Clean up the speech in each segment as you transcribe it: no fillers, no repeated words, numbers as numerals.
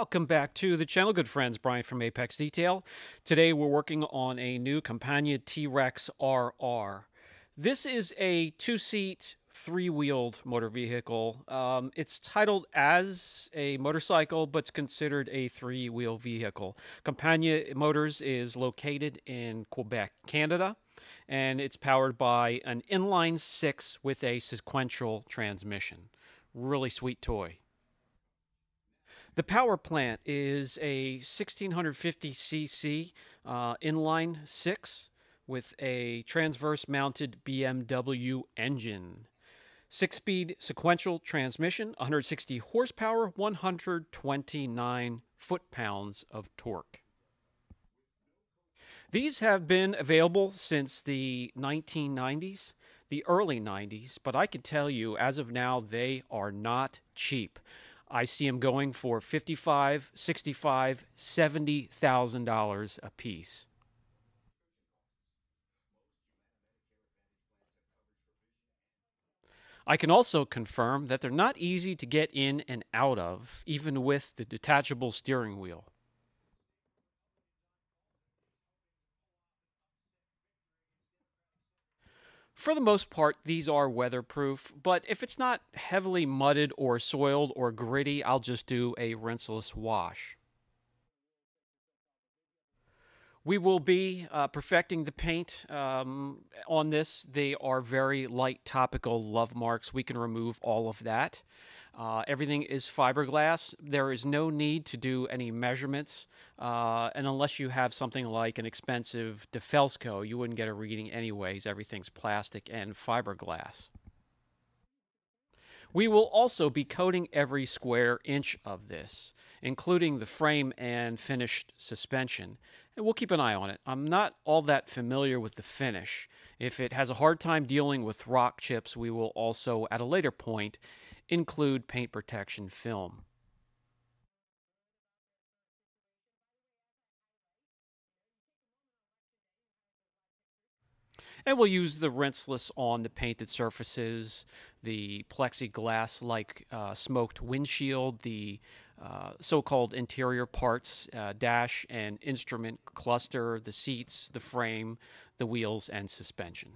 Welcome back to the channel, good friends. Brian from Apex Detail. Today we're working on a new Campagna T-Rex RR. This is a two-seat, three-wheeled motor vehicle. It's titled as a motorcycle, but it's considered a three-wheel vehicle. Campagna Motors is located in Quebec, Canada, and it's powered by an inline-six with a sequential transmission. Really sweet toy. The power plant is a 1650cc inline six with a transverse mounted BMW engine. 6-speed sequential transmission, 160 horsepower, 129 foot-pounds of torque. These have been available since the 1990s. The early 90s, but I can tell you as of now they are not cheap. I see them going for $55,000, $65,000, $70,000 a piece. I can also confirm that they're not easy to get in and out of, even with the detachable steering wheel. For the most part, these are weatherproof, but if it's not heavily mudded or soiled or gritty, I'll just do a rinseless wash. We will be perfecting the paint on this. They are very light topical love marks. We can remove all of that. Everything is fiberglass. There is no need to do any measurements. And unless you have something like an expensive Defelsko, you wouldn't get a reading anyways. Everything's plastic and fiberglass. We will also be coating every square inch of this, including the frame and finished suspension. And we'll keep an eye on it. I'm not all that familiar with the finish. If it has a hard time dealing with rock chips, we will also, at a later point, include paint protection film. And we'll use the rinseless on the painted surfaces, the plexiglass-like smoked windshield, the so-called interior parts, dash and instrument cluster, the seats, the frame, the wheels, and suspension.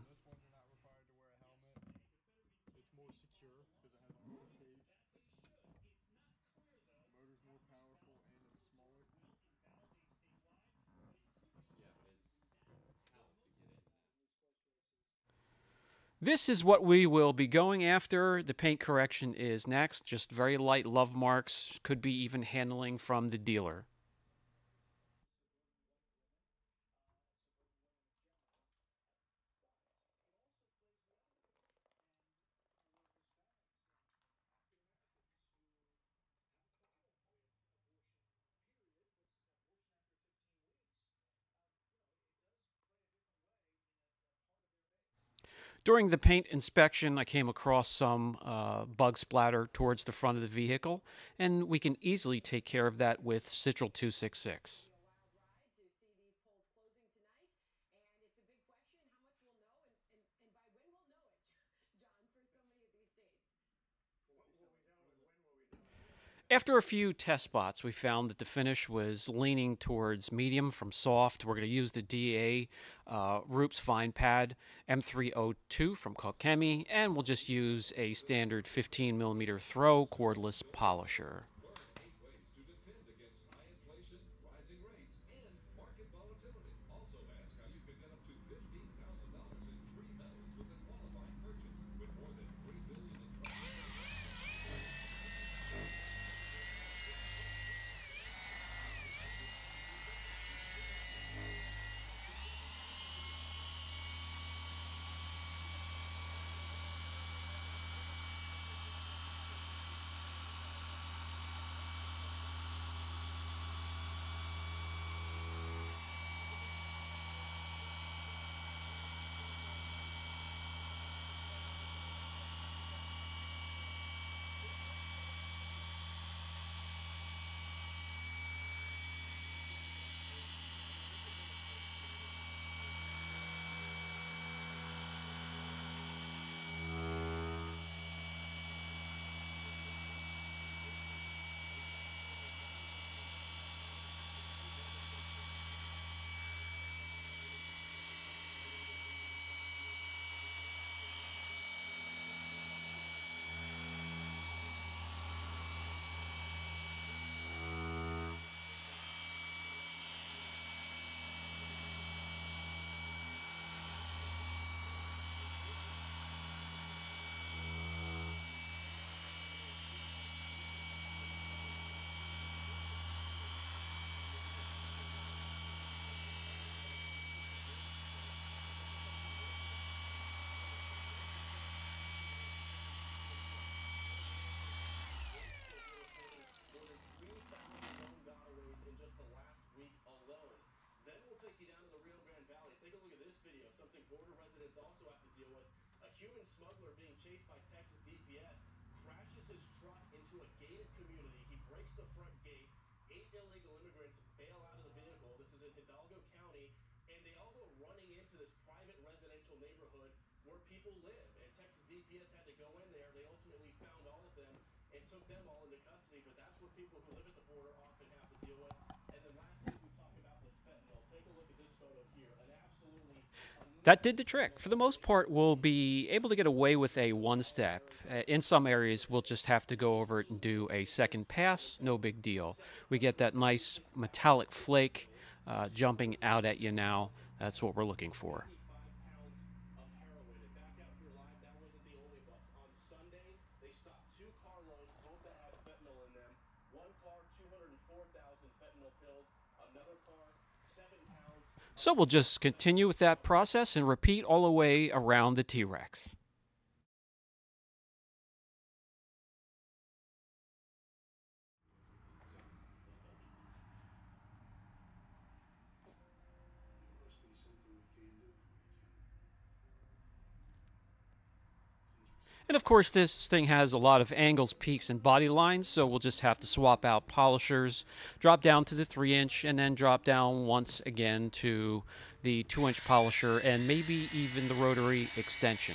This is what we will be going after. The paint correction is next. Just very light love marks. Could be even handling from the dealer. During the paint inspection, I came across some bug splatter towards the front of the vehicle, and we can easily take care of that with Citral 266. After a few test spots, we found that the finish was leaning towards medium from soft. We're going to use the DA Rupes Fine Pad M302 from Kokemi, and we'll just use a standard 15mm throw cordless polisher. like you down in the Rio Grande Valley. Take a look at this video, something border residents also have to deal with. A human smuggler being chased by Texas DPS crashes his truck into a gated community. He breaks the front gate. 8 illegal immigrants bail out of the vehicle. This is in Hidalgo County, and they all go running into this private residential neighborhood where people live. And Texas DPS had to go in there. They ultimately found all of them and took them all into custody, but that's what people who live at the border often have to deal with. And then lastly, we talk about the fentanyl. Take a look at this photo here. An absolutely... That did the trick. For the most part, we'll be able to get away with a one-step. In some areas, we'll just have to go over it and do a second pass. No big deal. We get that nice metallic flake jumping out at you now. That's what we're looking for. So we'll just continue with that process and repeat all the way around the T-Rex. And of course this thing has a lot of angles, peaks, and body lines, so we'll just have to swap out polishers, drop down to the 3-inch, and then drop down once again to the 2-inch polisher, and maybe even the rotary extension.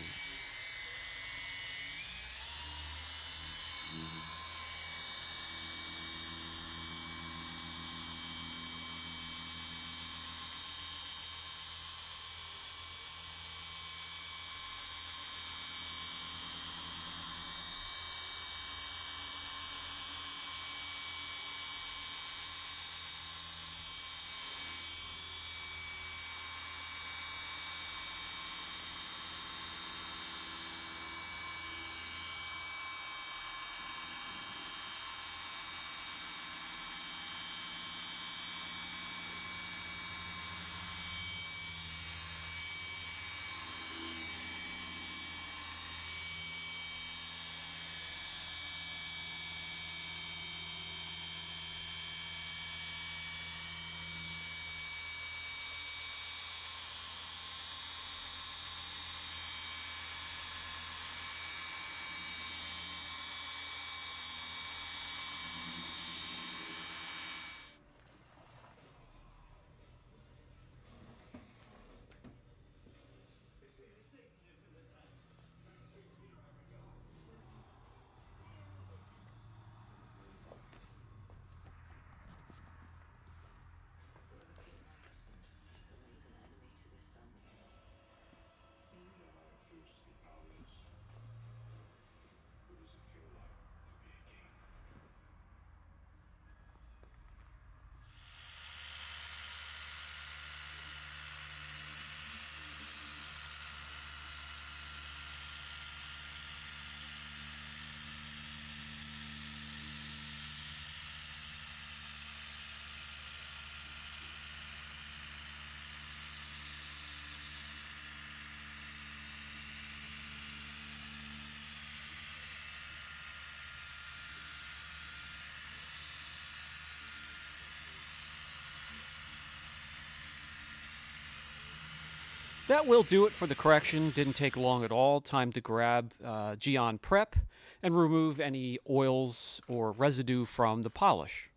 That will do it for the correction. Didn't take long at all. Time to grab Gyeon Prep and remove any oils or residue from the polish.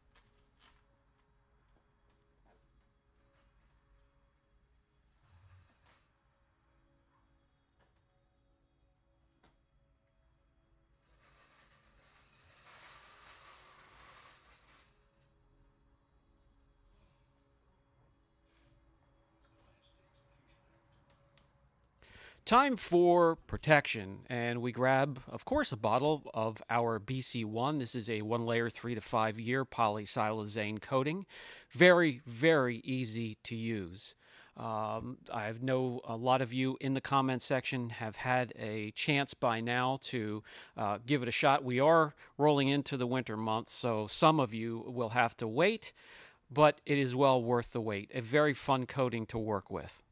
Time for protection, and we grab, of course, a bottle of our BC1. This is a one-layer, 3 to 5 year polysilazane coating. Very, very easy to use. I know a lot of you in the comment section have had a chance by now to give it a shot. We are rolling into the winter months, so some of you will have to wait, but it is well worth the wait. A very fun coating to work with.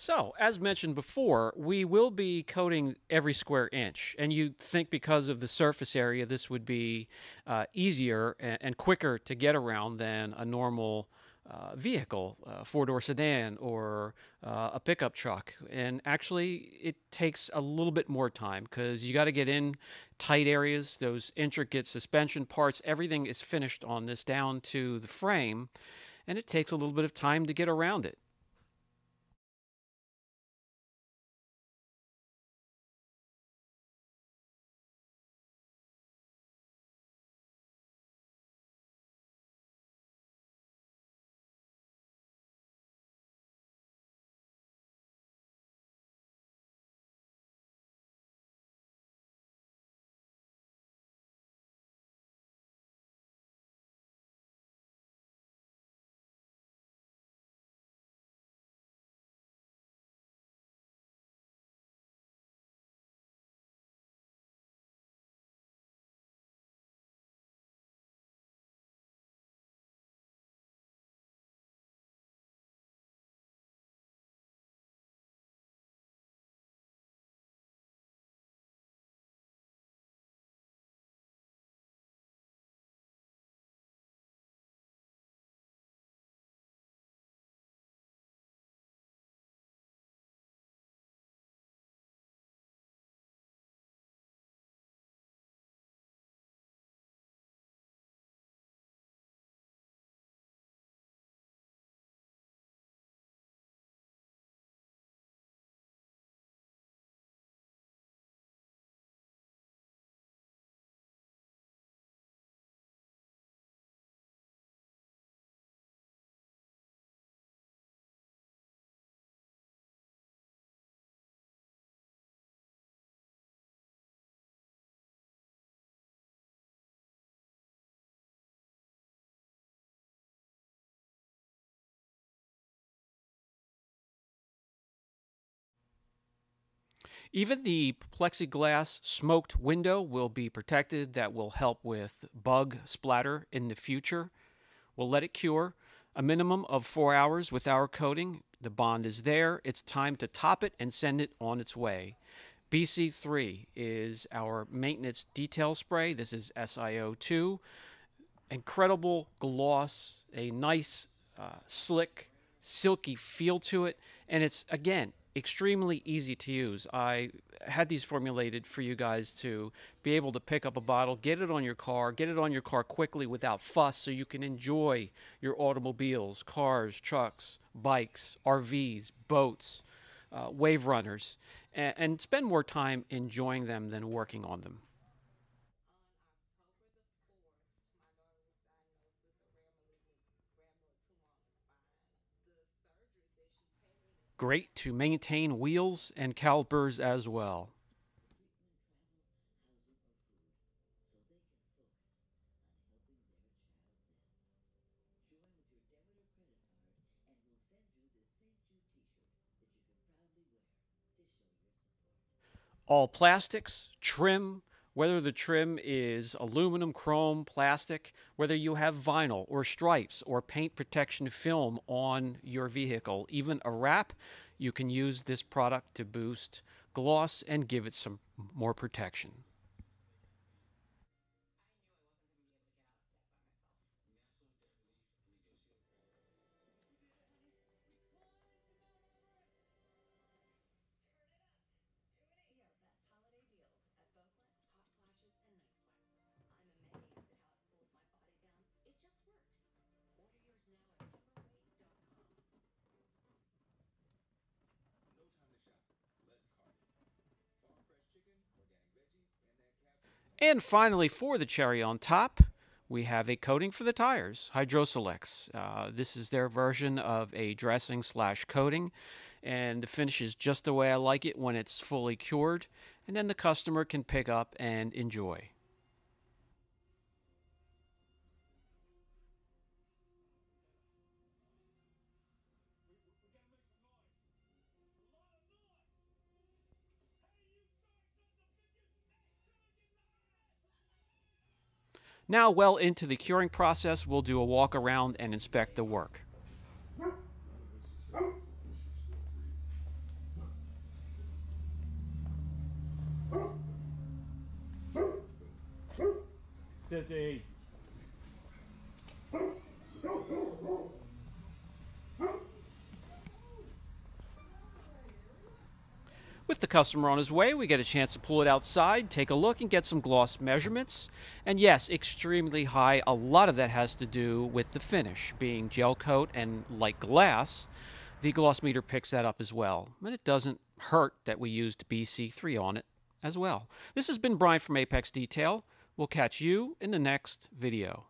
So, as mentioned before, we will be coating every square inch, and you'd think because of the surface area, this would be easier and quicker to get around than a normal vehicle, four-door sedan or a pickup truck. And actually, it takes a little bit more time because you got to get in tight areas, those intricate suspension parts. Everything is finished on this down to the frame, and it takes a little bit of time to get around it. Even the plexiglass smoked window will be protected. That will help with bug splatter in the future. We'll let it cure a minimum of 4 hours with our coating. The bond is there. It's time to top it and send it on its way. BC3 is our maintenance detail spray. This is SiO2. Incredible gloss, a nice, slick, silky feel to it. And it's, again, extremely easy to use. I had these formulated for you guys to be able to pick up a bottle, get it on your car, quickly without fuss, so you can enjoy your automobiles, cars, trucks, bikes, RVs, boats, wave runners, and spend more time enjoying them than working on them. Great to maintain wheels and calipers as well. All plastics, trim, whether the trim is aluminum, chrome, plastic, whether you have vinyl or stripes or paint protection film on your vehicle, even a wrap, you can use this product to boost gloss and give it some more protection. And finally, for the cherry on top, we have a coating for the tires, HydroSelex. This is their version of a dressing / coating, and the finish is just the way I like it when it's fully cured, and then the customer can pick up and enjoy. Now, well into the curing process, we'll do a walk around and inspect the work. Sissy. With the customer on his way, we get a chance to pull it outside, take a look, and get some gloss measurements. And yes, extremely high. A lot of that has to do with the finish. Being gel coat and like glass, the gloss meter picks that up as well. And it doesn't hurt that we used BC3 on it as well. This has been Brian from Apex Detail. We'll catch you in the next video.